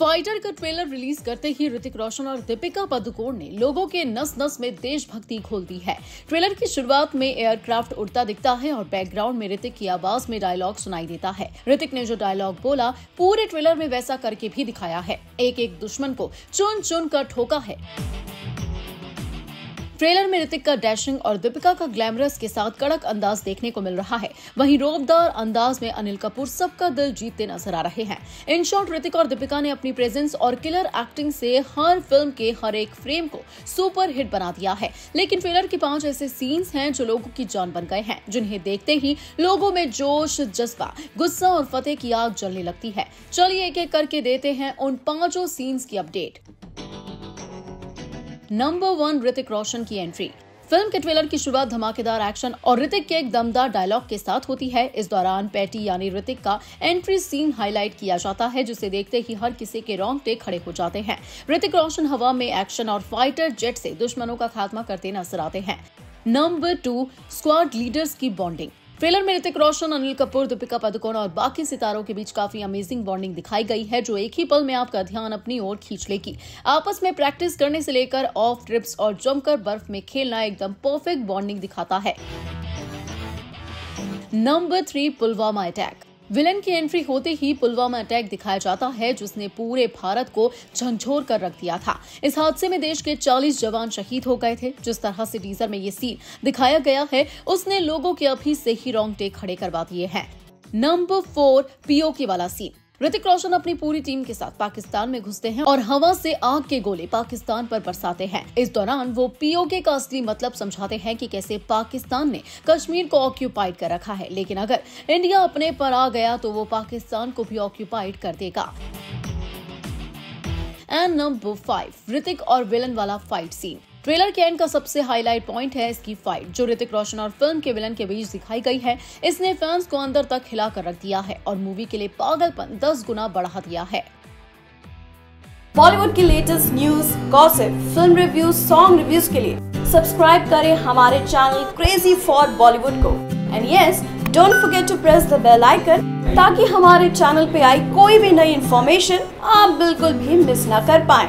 Fighter का trailer release करते ही ऋतिक रोशन और दीपिका पादुकोण ने लोगों के नस नस में देशभक्ति घोल दी है। ट्रेलर की शुरुआत में एयरक्राफ्ट उड़ता दिखता है और बैकग्राउंड में ऋतिक की आवाज में डायलॉग सुनाई देता है। ऋतिक ने जो डायलॉग बोला पूरे ट्रेलर में वैसा करके भी दिखाया है। एक एक दुश्मन को चुन चुन कर ठोका है। ट्रेलर में ऋतिक का डैशिंग और दीपिका का ग्लैमरस के साथ कड़क अंदाज देखने को मिल रहा है। वहीं रोबदार अंदाज में अनिल कपूर सबका दिल जीतते नजर आ रहे हैं। इन शॉर्ट, ऋतिक और दीपिका ने अपनी प्रेजेंस और किलर एक्टिंग से हर फिल्म के हर एक फ्रेम को सुपर हिट बना दिया है। लेकिन ट्रेलर के 5 ऐसे सीन्स हैं जो लोगों की जान बन गए हैं, जिन्हें देखते ही लोगों में जोश, जज्बा, गुस्सा और फतेह की आग जलने लगती है। चलिए एक एक करके देते हैं उन 5 सीन्स की अपडेट। नंबर 1, ऋतिक रोशन की एंट्री। फिल्म के ट्रेलर की शुरुआत धमाकेदार एक्शन और ऋतिक के एक दमदार डायलॉग के साथ होती है। इस दौरान पैटी यानी ऋतिक का एंट्री सीन हाईलाइट किया जाता है, जिसे देखते ही हर किसी के रोंगटे खड़े हो जाते हैं। ऋतिक रोशन हवा में एक्शन और फाइटर जेट से दुश्मनों का खात्मा करते नजर आते हैं। नंबर 2, स्क्वाड लीडर्स की बॉन्डिंग। ट्रेलर में ऋतिक रोशन, अनिल कपूर, दीपिका पादुकोण और बाकी सितारों के बीच काफी अमेजिंग बॉन्डिंग दिखाई गई है, जो एक ही पल में आपका ध्यान अपनी ओर खींच लेगी। आपस में प्रैक्टिस करने से लेकर ऑफ ट्रिप्स और जमकर बर्फ में खेलना एकदम परफेक्ट बॉन्डिंग दिखाता है। Number 3, Pulwama attack. विलन की एंट्री होते ही पुलवामा अटैक दिखाया जाता है, जिसने पूरे भारत को झंझोर कर रख दिया था। इस हादसे में देश के 40 जवान शहीद हो गए थे। जिस तरह से टीजर में ये सीन दिखाया गया है, उसने लोगों के अभी से ही रोंगटे खड़े करवा दिए हैं। नंबर 4, पीओके वाला सीन। ऋतिक रोशन अपनी पूरी टीम के साथ पाकिस्तान में घुसते हैं और हवा से आग के गोले पाकिस्तान पर बरसाते हैं। इस दौरान वो पीओके का असली मतलब समझाते हैं कि कैसे पाकिस्तान ने कश्मीर को ऑक्यूपाइड कर रखा है, लेकिन अगर इंडिया अपने पर आ गया तो वो पाकिस्तान को भी ऑक्यूपाइड कर देगा। एंड नंबर 5, ऋतिक और विलन वाला फाइट सीन। ट्रेलर के एंड का सबसे हाईलाइट पॉइंट है इसकी फाइट, जो ऋतिक रोशन और फिल्म के विलन के बीच दिखाई गई है। इसने फैंस को अंदर तक हिला कर रख दिया है और मूवी के लिए पागलपन 10 गुना बढ़ा दिया है। बॉलीवुड की latest news, gossip, film reviews, song reviews के लिए सब्सक्राइब करें हमारे चैनल क्रेजी फॉर बॉलीवुड को। And yes, don't forget to press the bell icon, ताकि हमारे चैनल पे आई कोई भी नई इन्फॉर्मेशन आप बिल्कुल भी मिस ना कर पाएं।